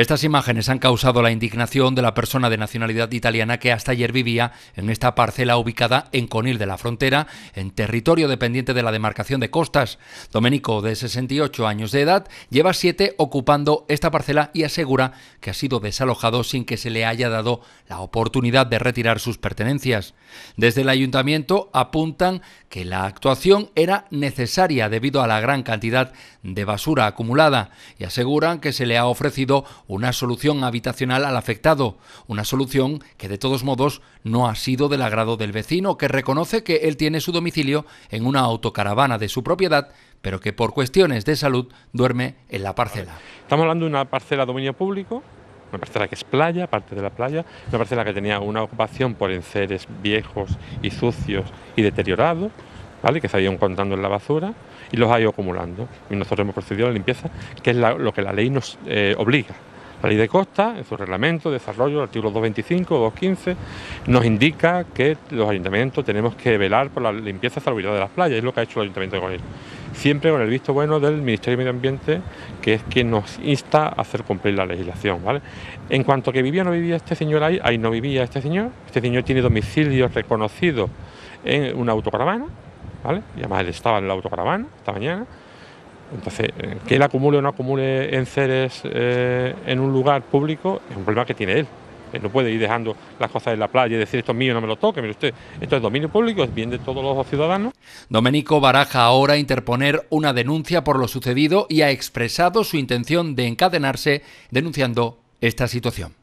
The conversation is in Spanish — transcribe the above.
Estas imágenes han causado la indignación de la persona de nacionalidad italiana que hasta ayer vivía en esta parcela ubicada en Conil de la Frontera, en territorio dependiente de la demarcación de costas. Domenico, de 68 años de edad, lleva 7 ocupando esta parcela y asegura que ha sido desalojado sin que se le haya dado la oportunidad de retirar sus pertenencias. Desde el ayuntamiento apuntan que la actuación era necesaria debido a la gran cantidad de basura acumulada y aseguran que se le ha ofrecido una solución habitacional al afectado, una solución que de todos modos no ha sido del agrado del vecino, que reconoce que él tiene su domicilio en una autocaravana de su propiedad, pero que por cuestiones de salud duerme en la parcela. Estamos hablando de una parcela de dominio público, una parcela que es playa, parte de la playa, una parcela que tenía una ocupación por enseres viejos y sucios y deteriorados, ¿vale?, que se habían contando en la basura y los ha ido acumulando. Y nosotros hemos procedido a la limpieza, que es lo que la ley nos obliga. La ley de costa, en su reglamento de desarrollo, el artículo 225 o 215, nos indica que los ayuntamientos tenemos que velar por la limpieza y salubridad de las playas, es lo que ha hecho el ayuntamiento de Conil, siempre con el visto bueno del Ministerio de Medio Ambiente, que es quien nos insta a hacer cumplir la legislación, ¿vale? En cuanto a que vivía o no vivía este señor ahí no vivía este señor tiene domicilio reconocido en una autocaravana, ¿vale?, y además él estaba en la autocaravana esta mañana. Entonces, que él acumule o no acumule enseres en un lugar público es un problema que tiene él. Él no puede ir dejando las cosas en la playa y decir esto es mío, no me lo toque, mire usted, esto es dominio público, es bien de todos los ciudadanos. Domenico baraja ahora interponer una denuncia por lo sucedido y ha expresado su intención de encadenarse denunciando esta situación.